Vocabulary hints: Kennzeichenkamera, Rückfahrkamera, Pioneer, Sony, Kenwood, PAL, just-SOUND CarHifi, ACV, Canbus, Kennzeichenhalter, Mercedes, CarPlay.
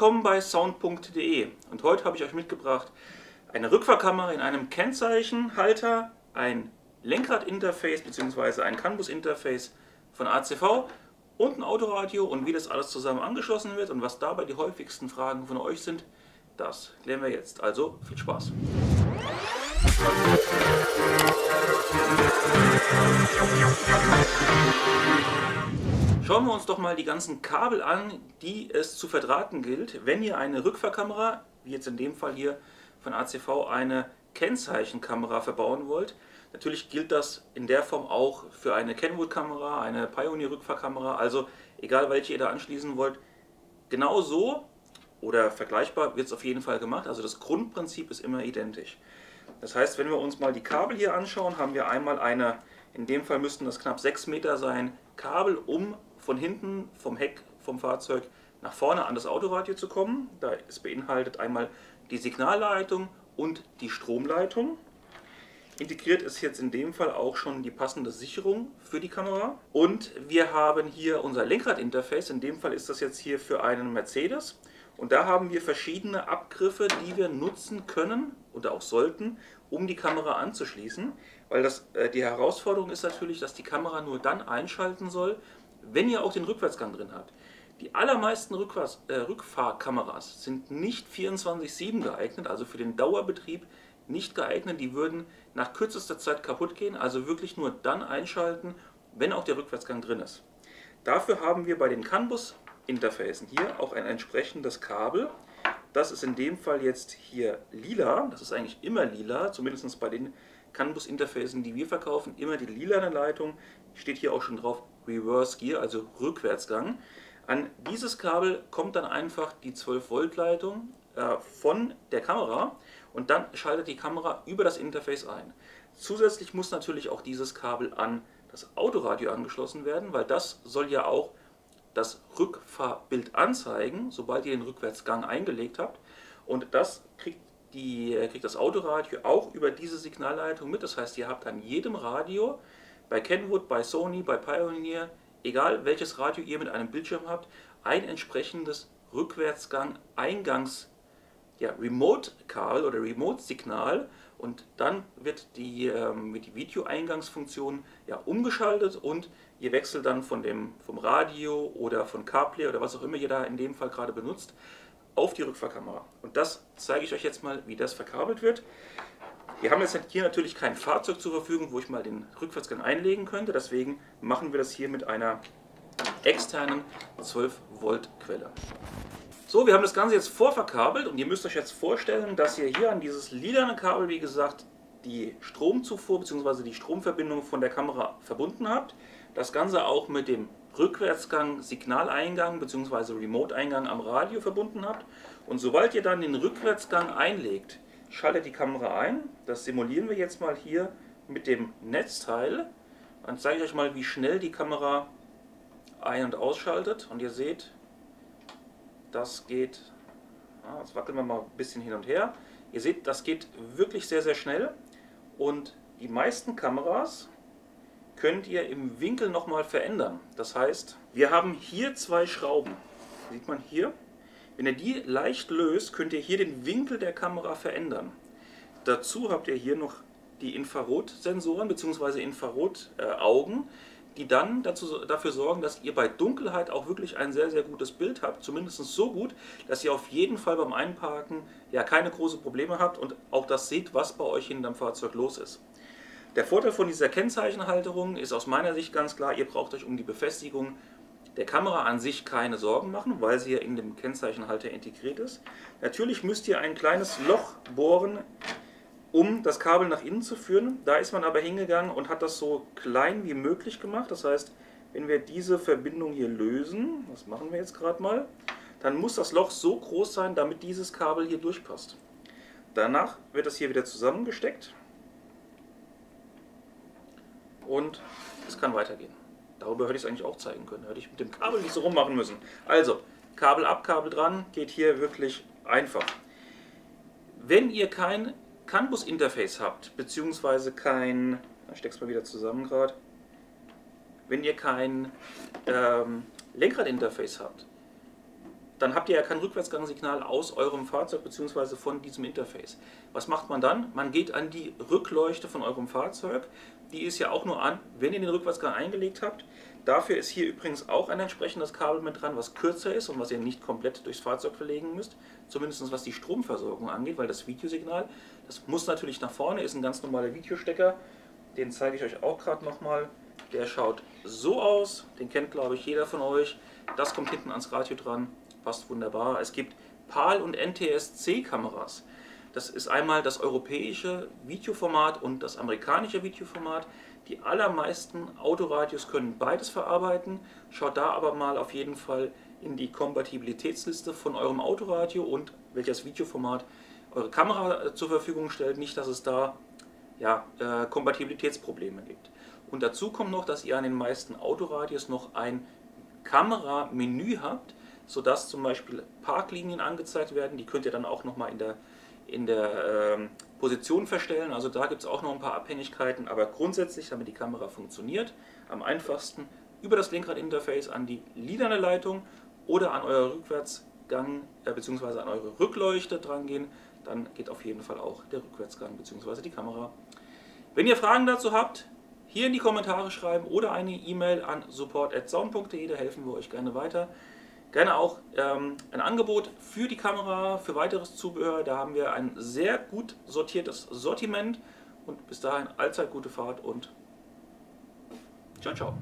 willkommen bei just-sound.de und heute habe ich euch mitgebracht eine Rückfahrkamera in einem Kennzeichenhalter, ein Lenkradinterface bzw. ein Canbus-Interface von ACV und ein Autoradio, und wie das alles zusammen angeschlossen wird und was dabei die häufigsten Fragen von euch sind, das klären wir jetzt. Also viel Spaß! Schauen wir uns doch mal die ganzen Kabel an, die es zu verdrahten gilt, wenn ihr eine Rückfahrkamera, wie jetzt in dem Fall hier von ACV, eine Kennzeichenkamera verbauen wollt. Natürlich gilt das in der Form auch für eine Kenwood-Kamera, eine Pioneer-Rückfahrkamera, also egal welche ihr da anschließen wollt, genau so oder vergleichbar wird es auf jeden Fall gemacht, also das Grundprinzip ist immer identisch. Das heißt, wenn wir uns mal die Kabel hier anschauen, haben wir einmal eine, in dem Fall müssten das knapp 6 Meter sein, Kabel, um von hinten vom Heck vom Fahrzeug nach vorne an das Autoradio zu kommen. Da ist beinhaltet einmal die Signalleitung und die Stromleitung. Integriert ist jetzt in dem Fall auch schon die passende Sicherung für die Kamera. Und wir haben hier unser Lenkradinterface. In dem Fall ist das jetzt hier für einen Mercedes. Und da haben wir verschiedene Abgriffe, die wir nutzen können oder auch sollten, um die Kamera anzuschließen. Weil die Herausforderung ist natürlich, dass die Kamera nur dann einschalten soll, wenn ihr auch den Rückwärtsgang drin habt. Die allermeisten Rückfahrkameras sind nicht 24/7 geeignet, also für den Dauerbetrieb nicht geeignet. Die würden nach kürzester Zeit kaputt gehen, also wirklich nur dann einschalten, wenn auch der Rückwärtsgang drin ist. Dafür haben wir bei den Canbus-Interfacen hier auch ein entsprechendes Kabel. Das ist in dem Fall jetzt hier lila, das ist eigentlich immer lila, zumindest bei den Canbus-Interfacen, die wir verkaufen, immer die lilane Leitung, steht hier auch schon drauf, Reverse Gear, also Rückwärtsgang. An dieses Kabel kommt dann einfach die 12-Volt-Leitung von der Kamera und dann schaltet die Kamera über das Interface ein. Zusätzlich muss natürlich auch dieses Kabel an das Autoradio angeschlossen werden, weil das soll ja auch das Rückfahrbild anzeigen, sobald ihr den Rückwärtsgang eingelegt habt. Und das kriegt das Autoradio auch über diese Signalleitung mit. Das heißt, ihr habt an jedem Radio, bei Kenwood, bei Sony, bei Pioneer, egal welches Radio ihr mit einem Bildschirm habt, ein entsprechendes Rückwärtsgang-Eingangs-, ja, Remote-Kabel oder Remote-Signal, und dann wird die Video-Eingangsfunktion ja umgeschaltet und ihr wechselt dann vom Radio oder von CarPlay oder was auch immer ihr da in dem Fall gerade benutzt, auf die Rückfahrkamera. Und das zeige ich euch jetzt mal, wie das verkabelt wird. Wir haben jetzt hier natürlich kein Fahrzeug zur Verfügung, wo ich mal den Rückwärtsgang einlegen könnte, deswegen machen wir das hier mit einer externen 12-Volt-Quelle. So, wir haben das Ganze jetzt vorverkabelt und ihr müsst euch jetzt vorstellen, dass ihr hier an dieses lilane Kabel, wie gesagt, die Stromzufuhr bzw. die Stromverbindung von der Kamera verbunden habt. Das Ganze auch mit dem Rückwärtsgang, Signaleingang bzw. Remote-Eingang am Radio verbunden habt. Und sobald ihr dann den Rückwärtsgang einlegt, schaltet die Kamera ein. Das simulieren wir jetzt mal hier mit dem Netzteil. Dann zeige ich euch mal, wie schnell die Kamera ein- und ausschaltet. Und ihr seht, das geht, jetzt wackeln wir mal ein bisschen hin und her. Ihr seht, das geht wirklich sehr, sehr schnell. Und die meisten Kameras könnt ihr im Winkel nochmal verändern. Das heißt, wir haben hier zwei Schrauben. Sieht man hier? Wenn ihr die leicht löst, könnt ihr hier den Winkel der Kamera verändern. Dazu habt ihr hier noch die Infrarotsensoren bzw. Infrarotaugen, die dann dafür sorgen, dass ihr bei Dunkelheit auch wirklich ein sehr, sehr gutes Bild habt. Zumindest so gut, dass ihr auf jeden Fall beim Einparken ja keine großen Probleme habt und auch das seht, was bei euch hinterm Fahrzeug los ist. Der Vorteil von dieser Kennzeichenhalterung ist aus meiner Sicht ganz klar, ihr braucht euch um die Befestigung der Kamera an sich keine Sorgen machen, weil sie ja in dem Kennzeichenhalter integriert ist. Natürlich müsst ihr ein kleines Loch bohren, um das Kabel nach innen zu führen. Da ist man aber hingegangen und hat das so klein wie möglich gemacht. Das heißt, wenn wir diese Verbindung hier lösen, das machen wir jetzt gerade mal, dann muss das Loch so groß sein, damit dieses Kabel hier durchpasst. Danach wird das hier wieder zusammengesteckt und es kann weitergehen. Darüber hätte ich es eigentlich auch zeigen können. Hätte ich mit dem Kabel nicht so rummachen müssen. Also, Kabel ab, Kabel dran, geht hier wirklich einfach. Wenn ihr kein Canbus-Interface habt, beziehungsweise kein, ich steck's mal wieder zusammen gerade, wenn ihr kein Lenkrad-Interface habt, dann habt ihr ja kein Rückwärtsgangsignal aus eurem Fahrzeug bzw. von diesem Interface. Was macht man dann? Man geht an die Rückleuchte von eurem Fahrzeug. Die ist ja auch nur an, wenn ihr den Rückwärtsgang eingelegt habt. Dafür ist hier übrigens auch ein entsprechendes Kabel mit dran, was kürzer ist und was ihr nicht komplett durchs Fahrzeug verlegen müsst. Zumindest was die Stromversorgung angeht, weil das Videosignal, das muss natürlich nach vorne, ist ein ganz normaler Videostecker. Den zeige ich euch auch gerade nochmal. Der schaut so aus, den kennt glaube ich jeder von euch. Das kommt hinten ans Radio dran, passt wunderbar. Es gibt PAL- und NTSC-Kameras. Das ist einmal das europäische Videoformat und das amerikanische Videoformat. Die allermeisten Autoradios können beides verarbeiten. Schaut da aber mal auf jeden Fall in die Kompatibilitätsliste von eurem Autoradio und welches Videoformat eure Kamera zur Verfügung stellt. Nicht, dass es da Kompatibilitätsprobleme gibt. Und dazu kommt noch, dass ihr an den meisten Autoradios noch ein Kameramenü habt, sodass zum Beispiel Parklinien angezeigt werden. Die könnt ihr dann auch nochmal in der Position verstellen. Also da gibt es auch noch ein paar Abhängigkeiten, aber grundsätzlich, damit die Kamera funktioniert, am einfachsten über das Lenkrad-Interface an die liderne Leitung oder an euer Rückwärtsgang bzw. an eure Rückleuchte dran gehen. Dann geht auf jeden Fall auch der Rückwärtsgang bzw. die Kamera. Wenn ihr Fragen dazu habt, hier in die Kommentare schreiben oder eine E-Mail an support@sound.de, da helfen wir euch gerne weiter. Gerne auch ein Angebot für die Kamera, für weiteres Zubehör, da haben wir ein sehr gut sortiertes Sortiment und bis dahin allzeit gute Fahrt und ciao, ciao.